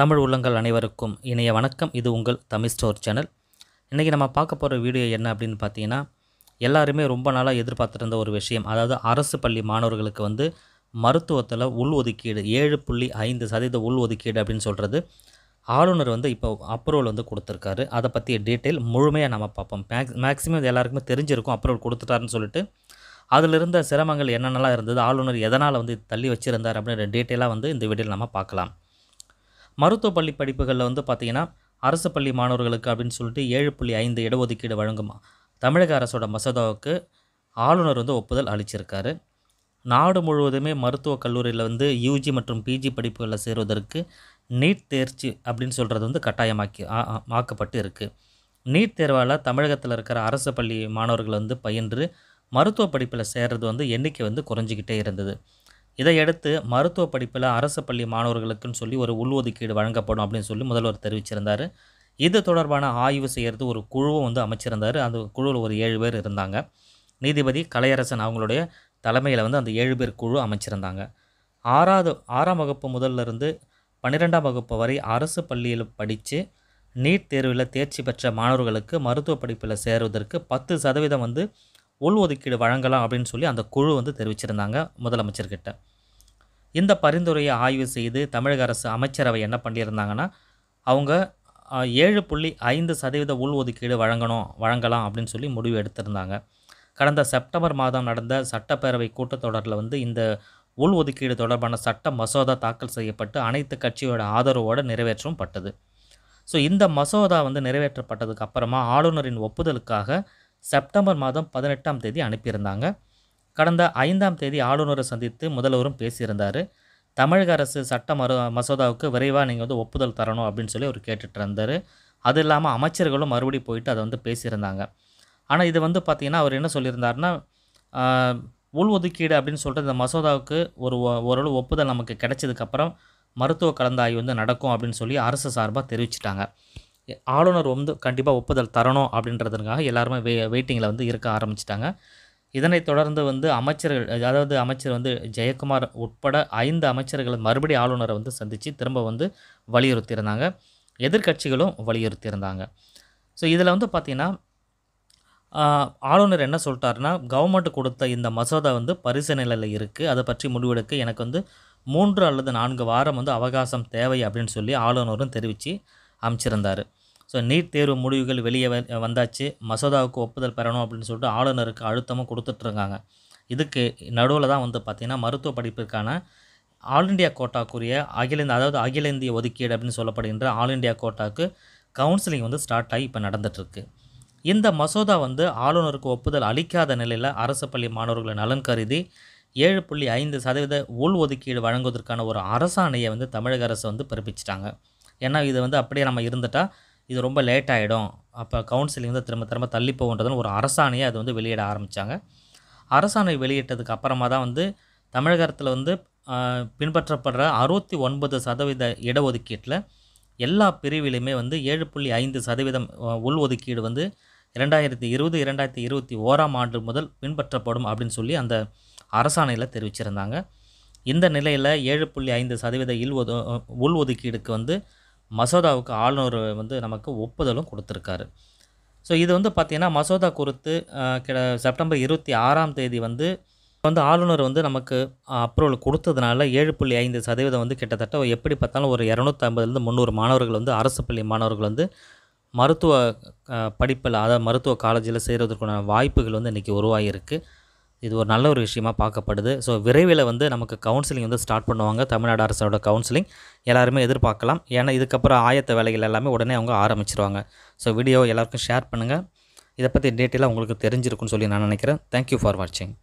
தமிழ் உள்ளங்கள் அனைவருக்கும் இனிய வணக்கம். இது உங்கள் தமிழ் ஸ்டோர் சேனல். இன்றைக்கி நம்ம பார்க்க போகிற வீடியோ என்ன அப்படின்னு பார்த்தீங்கன்னா, எல்லாருமே ரொம்ப நாளாக எதிர்பார்த்துருந்த ஒரு விஷயம், அதாவது அரசு பள்ளி மாணவர்களுக்கு வந்து மருத்துவத்தில் உள்ஒதுக்கீடு 7.5% உள்ஒதுக்கீடு அப்படின்னு சொல்கிறது ஆளுநர் வந்து இப்போ அப்ரூவல் வந்து கொடுத்துருக்காரு. அதை பற்றிய டீட்டெயில் முழுமையாக நம்ம பார்ப்போம். மேக்ஸிமம் இது எல்லாருக்குமே தெரிஞ்சிருக்கும், அப்ரூவல் கொடுத்துட்டாருன்னு சொல்லிட்டு அதில் இருந்த சிரமங்கள் என்னென்னலாம் இருந்தது, ஆளுநர் எதனால் வந்து தள்ளி வச்சுருந்தார் அப்படின்ற டீட்டெயிலாக வந்து இந்த வீடியோவில் நம்ம பார்க்கலாம். மருத்துவ பள்ளி படிப்புகளில் வந்து பார்த்திங்கன்னா அரசு பள்ளி மாணவர்களுக்கு அப்படின்னு சொல்லிட்டு 7.5 இடஒதுக்கீடு வழங்கும் தமிழக அரசோட மசோதாவுக்கு ஆளுநர் வந்து ஒப்புதல் அளிச்சிருக்காரு. நாடு முழுவதுமே மருத்துவக் கல்லூரியில் வந்து யூஜி மற்றும் பிஜி படிப்புகளில் சேருவதற்கு நீட் தேர்ச்சி அப்படின்னு சொல்கிறது வந்து கட்டாயமாக்கப்பட்டு இருக்குது. நீட் தேர்வால் தமிழகத்தில் இருக்கிற அரசு பள்ளி மாணவர்கள் வந்து பயின்று மருத்துவ படிப்பில் சேர்றது வந்து எண்ணிக்கை வந்து குறைஞ்சிக்கிட்டே இருந்தது. இதையடுத்து மருத்துவ படிப்பில் அரசு பள்ளி மாணவர்களுக்குன்னு சொல்லி ஒரு உள்ஒதுக்கீடு வழங்கப்படும் அப்படின்னு சொல்லி முதல்வர் தெரிவிச்சிருந்தார். இது தொடர்பான ஆய்வு செய்கிறது ஒரு குழுவும் வந்து அமைச்சிருந்தார். அந்த குழுவில் ஒரு 7 பேர் இருந்தாங்க. நீதிபதி கலையரசன் அவங்களுடைய தலைமையில் வந்து அந்த 7 பேர் குழு அமைச்சிருந்தாங்க. ஆறாம் வகுப்பு முதல்லிருந்து 12ஆம் வகுப்பு வரை அரசு பள்ளியில் படித்து நீட் தேர்வில் தேர்ச்சி பெற்ற மாணவர்களுக்கு மருத்துவ படிப்பில் சேருவதற்கு 10% வந்து உள்ஒதுக்கீடு வழங்கலாம் அப்படின்னு சொல்லி அந்த குழு வந்து தெரிவிச்சிருந்தாங்க முதலமைச்சர்கிட்ட. இந்த பரிந்துரையை ஆய்வு செய்து தமிழக அரசு அமைச்சரவை என்ன பண்ணியிருந்தாங்கன்னா, அவங்க 7.5% உள்ஒதுக்கீடு வழங்கலாம் அப்படின்னு சொல்லி முடிவு எடுத்திருந்தாங்க. கடந்த செப்டம்பர் மாதம் நடந்த சட்டப்பேரவை கூட்டத்தொடரில் வந்து இந்த உள்ஒதுக்கீடு தொடர்பான சட்ட மசோதா தாக்கல் செய்யப்பட்டு அனைத்து கட்சியோட ஆதரவோடு நிறைவேற்றவும் பட்டது. ஸோ இந்த மசோதா வந்து நிறைவேற்றப்பட்டதுக்கு அப்புறமா ஆளுநரின் ஒப்புதலுக்காக செப்டம்பர் மாதம் 18ஆம் தேதி அனுப்பியிருந்தாங்க. கடந்த 5ஆம் தேதி ஆளுநரை சந்தித்து முதல்வரும் பேசியிருந்தார். தமிழக அரசு சட்ட மசோதாவுக்கு விரைவாக நீங்கள் வந்து ஒப்புதல் தரணும் அப்படின்னு சொல்லி அவர் கேட்டுட்டு இருந்தார். அது இல்லாமல் அமைச்சர்களும் மறுபடியும் போயிட்டு அதை வந்து பேசியிருந்தாங்க. ஆனால் இது வந்து பார்த்திங்கன்னா அவர் என்ன சொல்லியிருந்தாருன்னா, உள்ஒதுக்கீடு அப்படின்னு சொல்கிறது இந்த மசோதாவுக்கு ஓரளவு ஒப்புதல் நமக்கு கிடைச்சதுக்கப்புறம் மருத்துவ கலந்தாய்வு வந்து நடக்கும் அப்படின்னு சொல்லி அரசு சார்பாக தெரிவிச்சிட்டாங்க. ஆளுநர் வந்து கண்டிப்பாக ஒப்புதல் தரணும் அப்படின்றதுக்காக எல்லாருமே வெயிட்டிங்கில் வந்து இருக்க ஆரம்பிச்சிட்டாங்க. இதனைத் தொடர்ந்து வந்து அமைச்சர்கள், அதாவது அமைச்சர் வந்து ஜெயக்குமார் உட்பட 5 அமைச்சர்கள் மறுபடியும் ஆளுநரை வந்து சந்தித்து திரும்ப வந்து வலியுறுத்தியிருந்தாங்க. எதிர்கட்சிகளும் வலியுறுத்தியிருந்தாங்க. ஸோ இதில் வந்து பார்த்திங்கன்னா ஆளுநர் என்ன சொல்லிட்டாருன்னா, கவர்மெண்ட் கொடுத்த இந்த மசோதா வந்து பரிசீலனையில் இருக்குது, அதை பற்றி முடிவெடுக்க எனக்கு வந்து 3 அல்லது 4 வாரம் வந்து அவகாசம் தேவை அப்படின்னு சொல்லி ஆளுநரும் தெரிவித்து அமைச்சிருந்தார். ஸோ நீட் தேர்வு முடிவுகள் வெளியே வந்தாச்சு, மசோதாவுக்கு ஒப்புதல் பெறணும் அப்படின்னு சொல்லிட்டு ஆளுநருக்கு அழுத்தமும் கொடுத்துட்ருக்காங்க. இதுக்கு நடுவில் தான் வந்து பார்த்திங்கன்னா மருத்துவ படிப்பிற்கான ஆல் இண்டியா கோட்டாக்குரிய அகில இந்திய ஒதுக்கீடு அப்படின்னு சொல்லப்படுகின்ற ஆல் இண்டியா கோட்டாவுக்கு கவுன்சிலிங் வந்து ஸ்டார்ட் ஆகி இப்போ நடந்துகிட்ருக்கு. இந்த மசோதா வந்து ஆளுநருக்கு ஒப்புதல் அளிக்காத நிலையில் அரசு பள்ளி மாணவர்களை நலன் கருதி 7.5% உள்ஒதுக்கீடு வழங்குவதற்கான ஒரு அரசாணையை வந்து தமிழக அரசு வந்து பிறப்பிச்சிட்டாங்க. ஏன்னா இது வந்து அப்படியே நம்ம இருந்துட்டால் இது ரொம்ப லேட் ஆகிடும், அப்போ கவுன்சிலிங் வந்து திரும்ப தள்ளி போகுன்றதுன்னு ஒரு அரசாணையை அது வந்து வெளியிட ஆரம்பித்தாங்க. அரசாணை வெளியிட்டதுக்கு அப்புறமா தான் வந்து தமிழகத்தில் வந்து பின்பற்றப்படுற 69% இடஒதுக்கீட்டில் எல்லா பிரிவிலையுமே வந்து 7.5% உள்ஒதுக்கீடு வந்து 2020-2021ஆம் ஆண்டு முதல் பின்பற்றப்படும் அப்படின்னு சொல்லி அந்த அரசாணையில் தெரிவிச்சிருந்தாங்க. இந்த நிலையில் 7.5% உள்ஒதுக்கீடுக்கு வந்து மசோதாவுக்கு ஆளுநர் வந்து நமக்கு ஒப்புதலும் கொடுத்துருக்காரு. ஸோ இது வந்து பார்த்திங்கன்னா மசோதா குறித்து செப்டம்பர் 26ஆம் தேதி வந்து ஆளுநர் வந்து நமக்கு அப்ரூவல் கொடுத்ததுனால 7.5% வந்து கிட்டத்தட்ட எப்படி பார்த்தாலும் ஒரு 250-300 மாணவர்கள் வந்து அரசு பள்ளி மாணவர்கள் வந்து மருத்துவ படிப்பில், அதாவது மருத்துவ காலேஜில் சேருவதற்கான வாய்ப்புகள் வந்து இன்றைக்கி உருவாகியிருக்கு. இது ஒரு நல்ல ஒரு விஷயமாக பார்க்கப்படுது. ஸோ விரைவில் வந்து நமக்கு கவுன்சிலிங் வந்து ஸ்டார்ட் பண்ணுவாங்க, தமிழ்நாடு அரசோட கவுன்சிலிங் எல்லாருமே எதிர்பார்க்கலாம். ஏன்னா இதுக்கப்புறம் ஆயத்த வேலைகள் எல்லாமே உடனே அவங்க ஆரம்பிச்சிருவாங்க. ஸோ வீடியோ எல்லாருக்கும் ஷேர் பண்ணுங்கள். இதை பற்றி டீட்டெயிலாக உங்களுக்கு தெரிஞ்சிருக்குன்னு சொல்லி நான் நினைக்கிறேன். தேங்க்யூ ஃபார் வாட்சிங்.